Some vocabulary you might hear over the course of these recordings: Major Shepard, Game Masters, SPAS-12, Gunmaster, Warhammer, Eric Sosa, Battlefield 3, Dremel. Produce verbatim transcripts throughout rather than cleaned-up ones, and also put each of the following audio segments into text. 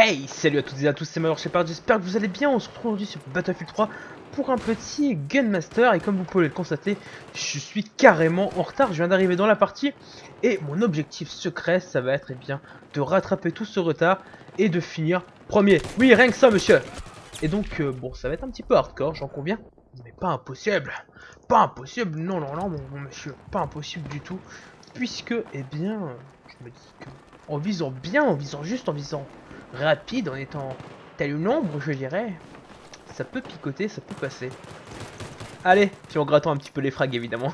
Hey, salut à toutes et à tous, c'est Major Shepard, j'espère que vous allez bien. On se retrouve aujourd'hui sur Battlefield trois pour un petit Gunmaster. Et comme vous pouvez le constater, je suis carrément en retard, je viens d'arriver dans la partie. Et mon objectif secret, ça va être eh bien de rattraper tout ce retard et de finir premier. Oui, rien que ça, monsieur. Et donc, euh, bon, ça va être un petit peu hardcore, j'en conviens. Mais pas impossible, pas impossible, non, non, non, mon monsieur, pas impossible du tout. Puisque, eh bien, je me dis que en visant bien, en visant juste, en visant rapide, en étant tel une ombre, je dirais, ça peut picoter, ça peut passer. Allez, puis en grattant un petit peu les frags, évidemment.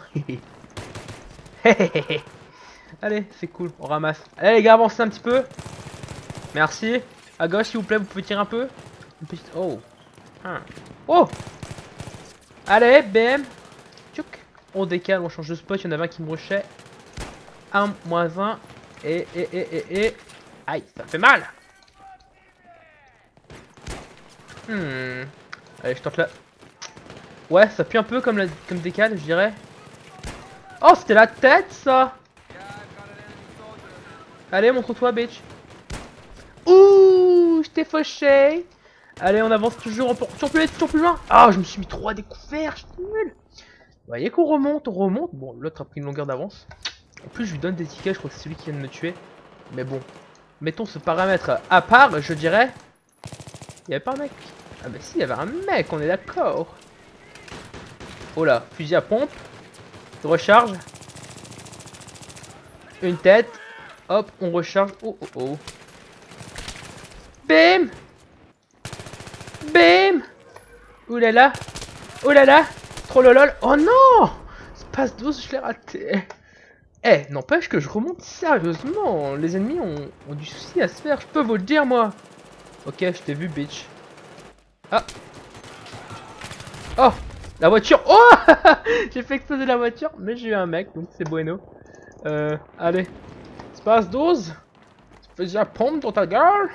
Allez, c'est cool, on ramasse. Allez les gars, avancez un petit peu. Merci. À gauche, s'il vous plaît, vous pouvez tirer un peu. Une petite... Oh. Ah. Oh. Allez, B M. Tchouk. On décale, on change de spot. Il y en avait un qui me rushait. un moins un. Et, et, et, et, et... Aïe, ça fait mal. Hmm. Allez, je tente là. Ouais, ça pue un peu comme, la, comme décale, je dirais. Oh, c'était la tête, ça. Allez, montre-toi, bitch. Ouh, je t'ai fauché. Allez, on avance toujours, on peut, toujours plus, toujours plus loin. Ah, je me suis mis trois découvertes, je suis nul. Vous voyez qu'on remonte, on remonte. Bon, l'autre a pris une longueur d'avance. En plus, je lui donne des tickets, je crois que c'est celui qui vient de me tuer. Mais bon, mettons ce paramètre à part, je dirais. Il n'y avait pas un mec. Ah bah si, il y avait un mec, on est d'accord. Oh là, fusil à pompe. Recharge. Une tête. Hop, on recharge. Oh oh oh. Bim. Bim. Ouh là là. Oh là là. Trop lolol. Oh non. SPAS douze, je l'ai raté. Eh, n'empêche que je remonte sérieusement. Les ennemis ont, ont du souci à se faire, je peux vous le dire, moi. Ok, je t'ai vu, bitch. Ah. Oh, la voiture. Oh. J'ai fait exploser la voiture, mais j'ai eu un mec, donc c'est bueno. Euh, allez. SPAS douze. Fais déjà pompe dans ta gueule.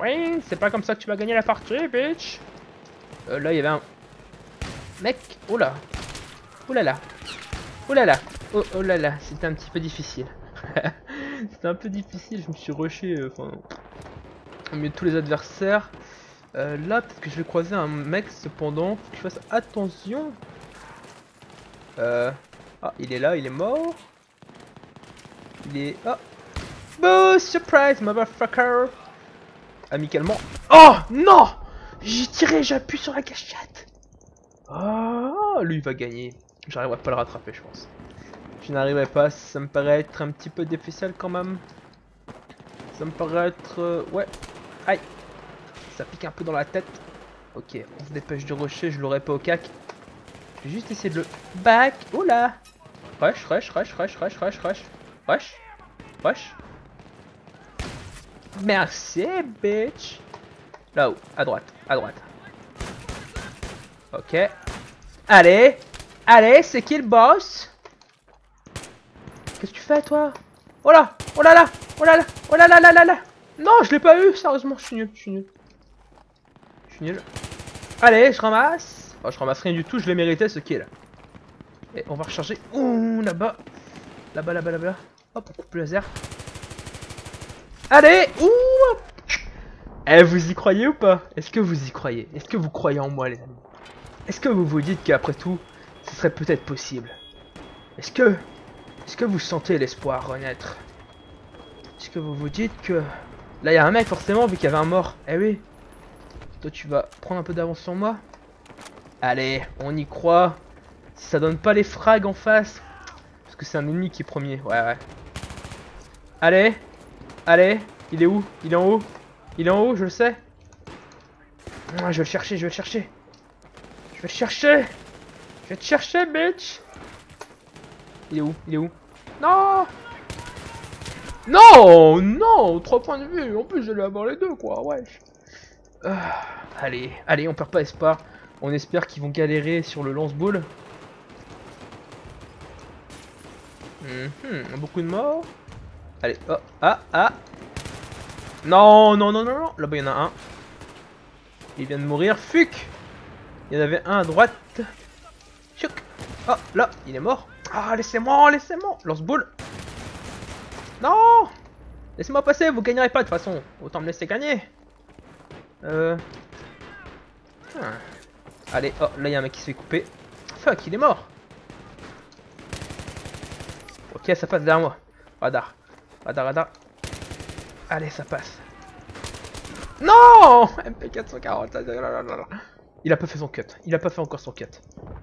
Oui, c'est pas comme ça que tu vas gagner la partie, bitch. Euh, là, il y avait un... Mec. Oh là. Oh là là. Oh là là. Oh, oh là là. C'était un petit peu difficile. C'était un peu difficile, je me suis rushé, enfin... Euh, au milieu de tous les adversaires. Euh, là, peut-être que je vais croiser un mec, cependant. Faut que je fasse attention. Euh... Ah, il est là, il est mort. Il est... Ah. Boo, surprise, motherfucker. Amicalement. Oh, non. J'ai tiré, j'appuie sur la gâchette. Oh, lui, il va gagner. J'arriverai pas à le rattraper, je pense. Je n'arriverai pas, ça me paraît être un petit peu difficile quand même. Ça me paraît être... Euh, ouais. Aïe. Ça pique un peu dans la tête. Ok, on se dépêche de rusher, je l'aurai pas au cac. Je vais juste essayer de le... Back. Oh là. Rush, rush, rush, rush, rush, rush, rush. Rush. Rush. Merci, bitch. Là-haut, à droite, à droite. Ok. Allez. Allez, c'est qui le boss? Qu'est-ce que tu fais, toi? Oh là. Oh là là. Oh là là. Oh là là là là là. Non, je l'ai pas eu, sérieusement, je suis nul, je suis nul. Je suis nul. Allez, je ramasse. Oh, je ramasse rien du tout, je l'ai mérité ce kill. Et on va recharger. Ouh, là-bas. Là-bas, là-bas, là-bas. Hop, on coupe le laser. Allez. Ouh. Eh, vous y croyez ou pas? Est-ce que vous y croyez? Est-ce que vous croyez en moi, les amis? Est-ce que vous vous dites qu'après tout, ce serait peut-être possible? Est-ce que... Est-ce que vous sentez l'espoir renaître? Est-ce que vous vous dites que... Là, il y a un mec, forcément, vu qu'il y avait un mort. Eh oui. Toi, tu vas prendre un peu d'avance sur moi. Allez, on y croit. Si ça donne pas les frags en face. Parce que c'est un ennemi qui est premier. Ouais, ouais. Allez. Allez. Il est où? Il est en haut. Il est en haut, je le sais. Ah, je vais le chercher, je vais le chercher. Je vais le chercher. Je vais te chercher, bitch. Il est où? Il est où? Non. Non, non, trois points de vue. En plus, je vais avoir les deux, quoi. Ouais. Euh, allez, allez, on perd pas espoir. On espère qu'ils vont galérer sur le lance-boule. Mm-hmm, beaucoup de morts. Allez, oh, ah, ah. Non, non, non, non, non. Là-bas, il y en a un. Il vient de mourir. Fuck. Il y en avait un à droite. Chuc. Oh, là, il est mort. Ah, laissez-moi, laissez-moi. Lance-boule. Non. Laissez-moi passer, vous gagnerez pas de toute façon. Autant me laisser gagner. Euh... Ah. Allez, oh, là il y a un mec qui se fait couper. Fuck, il est mort. Ok, ça passe derrière moi. Radar. Radar, radar. Allez, ça passe. Non, M P quatre cent quarante. Il a pas fait son cut. Il a pas fait encore son cut.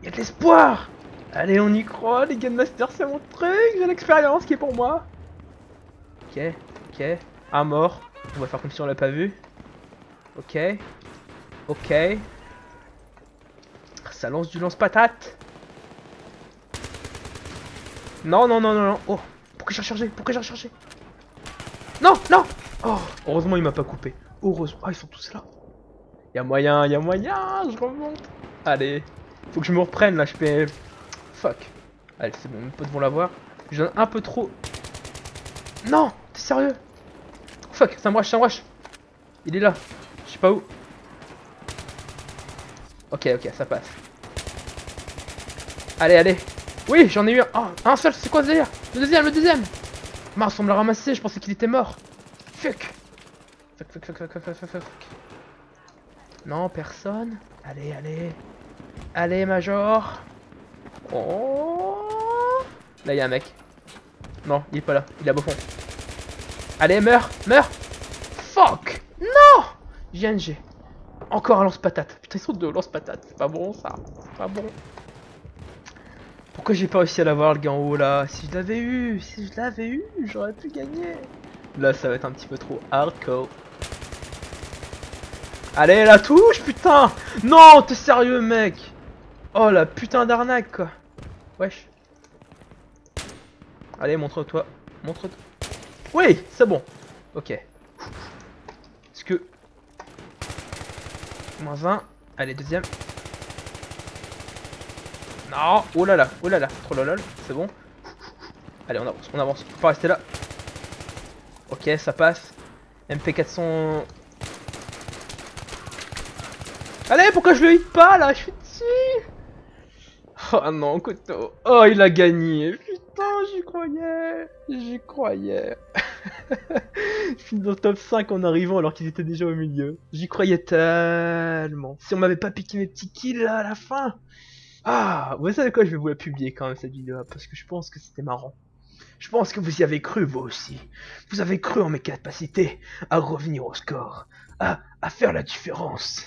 Il y a de l'espoir. Allez, on y croit, les Game Masters, c'est mon truc. J'ai l'expérience qui est pour moi. Ok, ok. Un mort. On va faire comme si on l'a pas vu. Ok. Ok. Ça lance du lance-patate. Non, non, non, non, non. Oh, pourquoi j'ai rechargé? Pourquoi j'ai rechargé? Non, non. Oh, heureusement, il m'a pas coupé. Heureusement. Ah, ils sont tous là. Y'a moyen, y'a moyen. Je remonte. Allez. Faut que je me reprenne là, je peux. Fuck. Allez, c'est bon, mes potes vont l'avoir. Je donne un peu trop. Non, t'es sérieux? Fuck, ça me rush, ça me rush. Il est là. Je sais pas où. Ok, ok, ça passe. Allez, allez. Oui, j'en ai eu un. Oh, un seul, c'est quoi ce délire? Le deuxième, le deuxième. Mars, on me l'a ramassé, je pensais qu'il était mort. Fuck. Fuck, fuck, fuck, fuck, fuck, fuck, fuck. Non, personne. Allez, allez. Allez, Major. Oh. Là, il y a un mec. Non, il est pas là. Il est à beau fond. Allez, meurs, meurs. Fuck. Non. G N G. Encore un lance-patate. Putain, ils sont deux lance-patate. C'est pas bon, ça. C'est pas bon. Pourquoi j'ai pas réussi à l'avoir, le gars en haut, là? Si je l'avais eu, si je l'avais eu, j'aurais pu gagner. Là, ça va être un petit peu trop hardcore. Allez, la touche, putain. Non, t'es sérieux, mec? Oh, la putain d'arnaque, quoi. Wesh. Allez, montre-toi. Montre-toi. Oui, c'est bon. Ok. Est-ce que... moins un. Allez, deuxième. Non. Oh là là. Oh là là. Trop lolol. C'est bon. Allez, on avance. On avance. Faut pas rester là. Ok, ça passe. M P quatre cents. Allez, pourquoi je le hit pas là? Je suis dessus. Oh non, couteau. Oh, il a gagné. Putain, j'y croyais. J'y croyais. Je suis dans le top cinq en arrivant alors qu'ils étaient déjà au milieu. J'y croyais tellement. Si on m'avait pas piqué mes petits kills là, à la fin. Ah, vous savez quoi, je vais vous la publier quand même cette vidéo là, parce que je pense que c'était marrant. Je pense que vous y avez cru vous aussi. Vous avez cru en mes capacités à revenir au score, à, à faire la différence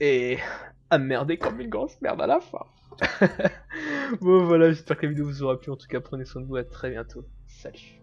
et à merder comme une grosse merde à la fin. Bon voilà, j'espère que la vidéo vous aura plu. En tout cas, prenez soin de vous, à très bientôt. Salut.